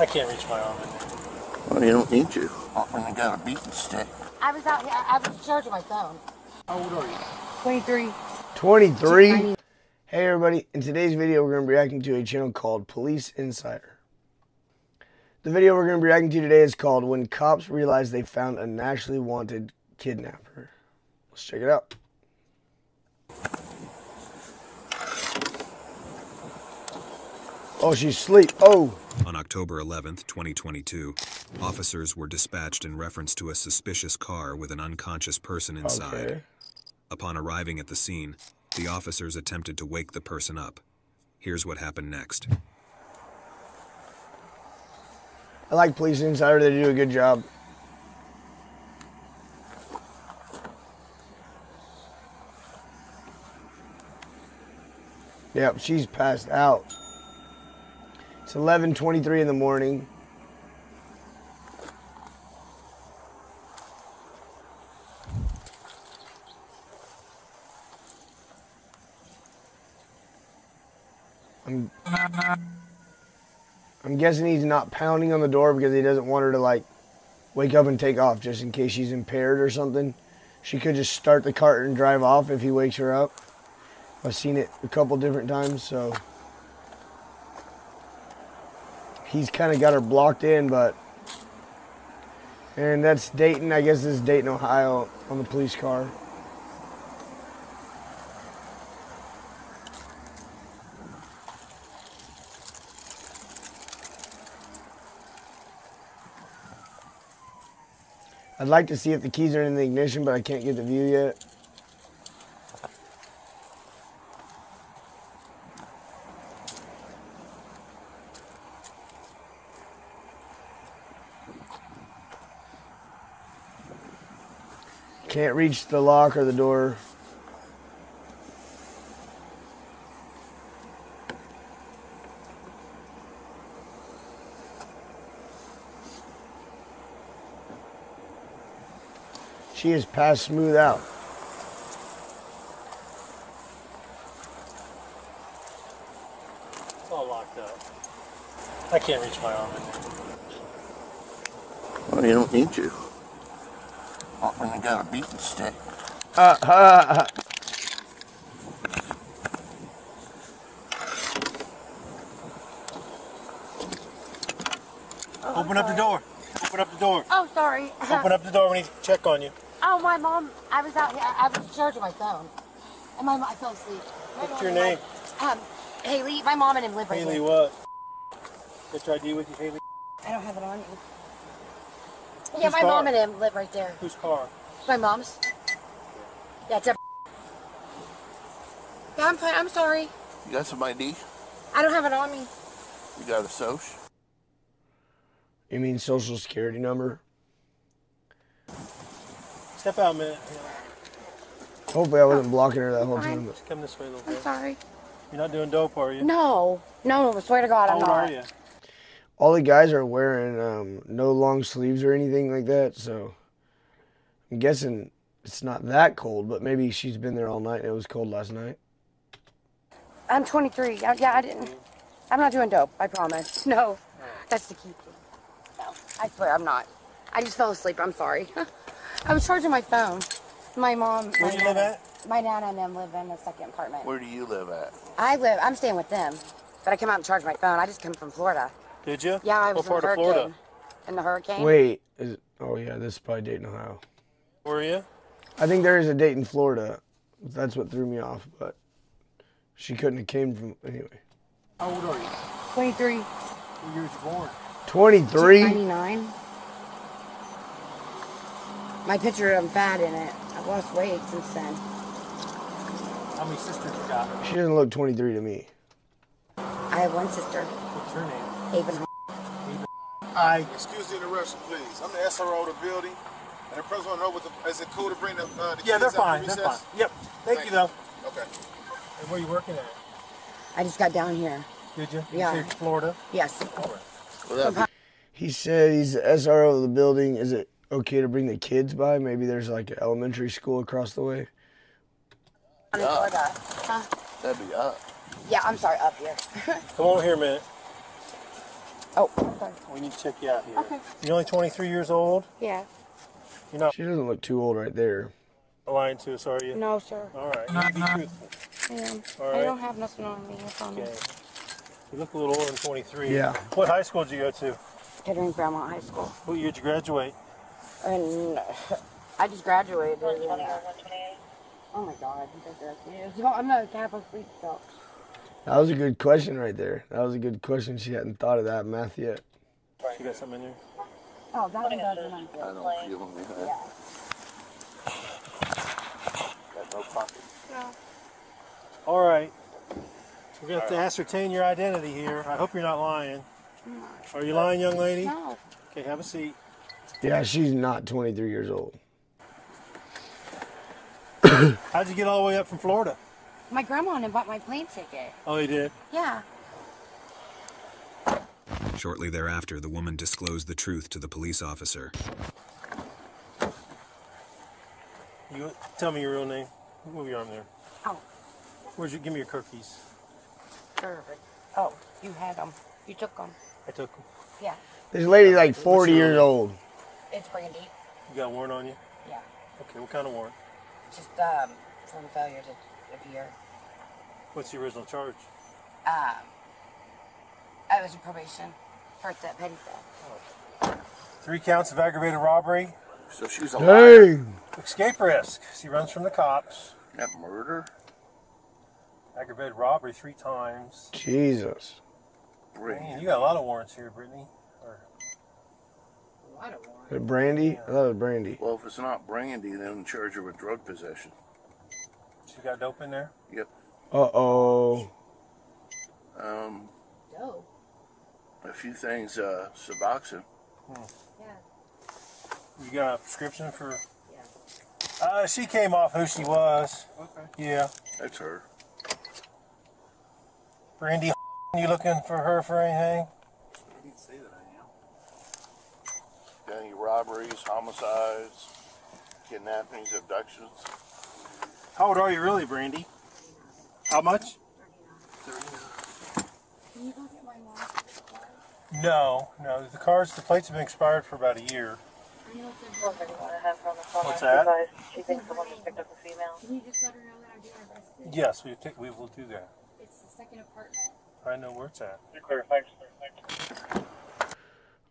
I can't reach my arm in there. Well, you don't need to. Not when I got a beating stick. I was out here. I was charging my phone. How old are you? 23. 23? Hey, everybody. In today's video, we're going to be reacting to a channel called Police Insider. The video we're going to be reacting to today is called When Cops Realize They Found a Nationally Wanted Kidnapper. Let's check it out. Oh, she's asleep. Oh. On October 11th, 2022, officers were dispatched in reference to a suspicious car with an unconscious person inside. Okay. Upon arriving at the scene, the officers attempted to wake the person up. Here's what happened next. I like Police Insider. They do a good job. Yep, she's passed out. It's 11:23 in the morning. I'm guessing he's not pounding on the door because he doesn't want her to like wake up and take off just in case she's impaired or something. She could just start the cart and drive off if he wakes her up. I've seen it a couple different times, so... He's kind of got her blocked in, but... And that's Dayton. I guess this is Dayton, Ohio, on the police car. I'd like to see if the keys are in the ignition, but I can't get the view yet. Can't reach the lock or the door. She is passed smooth out. It's all locked up. I can't reach my arm in there. Well, you don't need to. Not when I got a beating stick. Oh, open up the door. Open up the door. Oh, sorry. Open up the door. We need to check on you. Oh, my mom. I was out here. I was charging my phone. And my mom, I fell asleep. What's your name? Haley. My mom and him live right here. Haley what? Get your ID with you, Haley? I don't have it on me. Yeah, whose my car? Mom and him live right there. Whose car? My mom's. Yeah, it's a... Yeah, I'm fine. I'm sorry. You got some ID? I don't have it on me. You got a social? You mean social security number? Step out a minute. Yeah. Hopefully I wasn't blocking her that whole time. Just come this way a little bit. I'm sorry. You're not doing dope, are you? No. No, I swear to God, I'm not. How old are you? All the guys are wearing no long sleeves or anything like that, so I'm guessing it's not that cold, but maybe she's been there all night and it was cold last night. I'm 23. Yeah, I didn't. I'm not doing dope, I promise. No, that's the key. No, I swear I'm not. I just fell asleep. I'm sorry. I was charging my phone. My mom. Where do you live at? My dad and them live in the second apartment. Where do you live at? I'm staying with them, but I come out and charge my phone. I just come from Florida. Did you? Yeah, I was in the hurricane. Florida? In the hurricane? Wait. Oh, yeah, this is probably Dayton, Ohio. Were you? I think there is a Dayton, Florida. That's what threw me off, but she couldn't have came from... Anyway. How old are you? 23. What year was you born? 23? 99. My picture, I'm fat in it. I've lost weight since then. How many sisters you got? She doesn't look 23 to me. I have one sister. What's her name? Haven. Excuse the interruption, please. I'm the SRO of the building, and the president want to know is it cool to bring the kids they're fine. They're fine. Yep. Thank you, though. Okay. And where are you working at? I just got down here. Did you? Yeah. You Florida? Yes. All right. Well, he said he's the SRO of the building. Is it okay to bring the kids by? Maybe there's like an elementary school across the way. I'm in Florida. Huh? That'd be up. Yeah, I'm sorry. Up here. Come over here a minute. Oh, okay. We need to check you out here. Okay. You're only 23 years old? Yeah. You're not. She doesn't look too old right there. Lying to us, are you? No, sir. All right. You be truthful. Yeah. All right. I don't have nothing on me. Okay. You look a little older than 23. Yeah. What high school did you go to? Kettering Grandma High School. What year did you graduate? And I just graduated. Oh my God, I'm not a Catholic freak though. That was a good question right there. That was a good question. She hadn't thought of that math yet. You got something in there? Oh, that one doesn't. I don't feel them either. Yeah. Got no pocket. No. All right. We're going to have to ascertain your identity here. I hope you're not lying. Are you lying, young lady? No. Okay, have a seat. Yeah, she's not 23 years old. How'd you get all the way up from Florida? My grandma and I bought my plane ticket. Oh, you did? Yeah. Shortly thereafter, the woman disclosed the truth to the police officer. You tell me your real name. Move your arm there. Oh. Where's your? Give me your cookies. Perfect. Oh, you had them. You took them. I took them. Yeah. This lady's like 40 years old. It's Brandy. You got a warrant on you? Yeah. Okay, what kind of warrant? Just from failure to appear. What's the original charge? I was in probation for that petty theft. 3 counts of aggravated robbery. So she's alive. Escape risk. She runs from the cops. That murder. Aggravated robbery 3 times. Jesus. Brittany. Man, you got a lot of warrants here, Brittany. A lot of warrants. Is it Brandy? Yeah. I thought it was Brandy. Well, if it's not Brandy, then charge her with drug possession. She got dope in there? Yep. Uh-oh. Dope? A few things, Suboxone. Hmm. Yeah. You got a prescription for... Yeah. She came off who she was. Okay. Yeah. That's her. Brandy, you looking for her for anything? I didn't say that I am. Got any robberies, homicides, kidnappings, abductions? How old are you really, Brandy? How much? 39. Can you go get my mom? No, no. The cars, the plates have been expired for about a year. What's that? She thinks someone just picked up a female. Can you just let her know that I do our best? Yes, we will do that. It's the second apartment. I know where it's at. You're clear. Thanks, sir.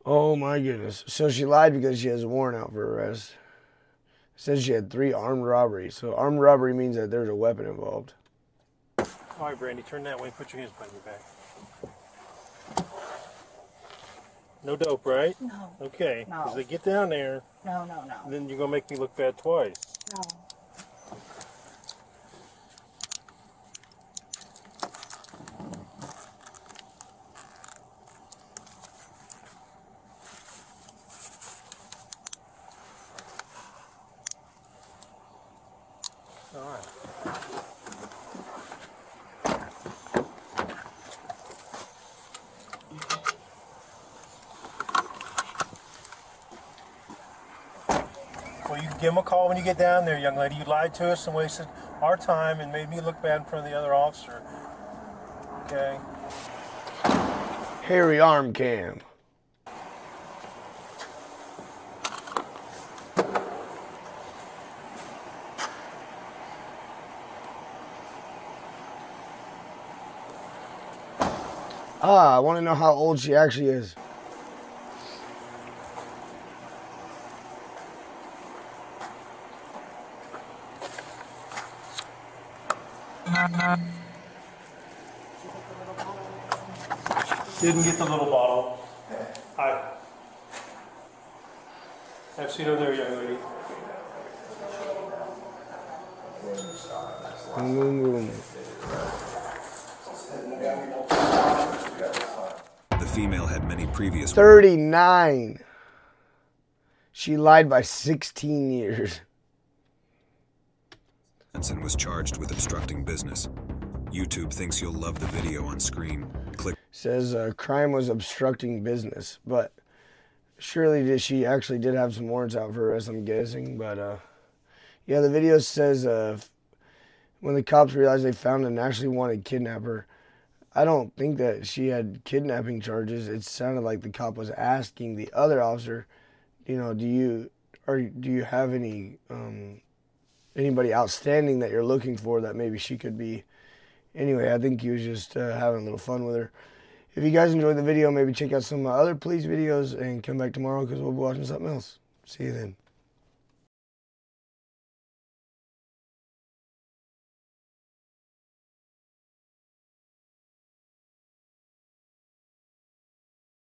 Oh my goodness. So she lied because she has a warrant out for arrest. It says she had 3 armed robberies. So armed robbery means that there's a weapon involved. All right, Brandy, turn that way and put your hands behind your back. No dope, right? No. Okay. No. Because they get down there. No, no, no. Then you're going to make me look bad twice. No. Well, you give them a call when you get down there, young lady. You lied to us and wasted our time and made me look bad in front of the other officer. Okay? Hairy arm cam. Ah, I want to know how old she actually is. Didn't get the little bottle. I have seen her there, young lady. The female had many previous 39. She lied by 16 years. Hansen was charged with obstructing business. YouTube thinks you'll love the video on screen. Click. Says crime was obstructing business, but surely she actually did have some warrants out for arrest, I'm guessing. But yeah, the video says when the cops realized they found a nationally wanted kidnapper, I don't think that she had kidnapping charges. It sounded like the cop was asking the other officer, you know, do you have any anybody outstanding that you're looking for that maybe she could be. Anyway, I think he was just having a little fun with her. If you guys enjoyed the video, maybe check out some of my other police videos and come back tomorrow because we'll be watching something else. See you then.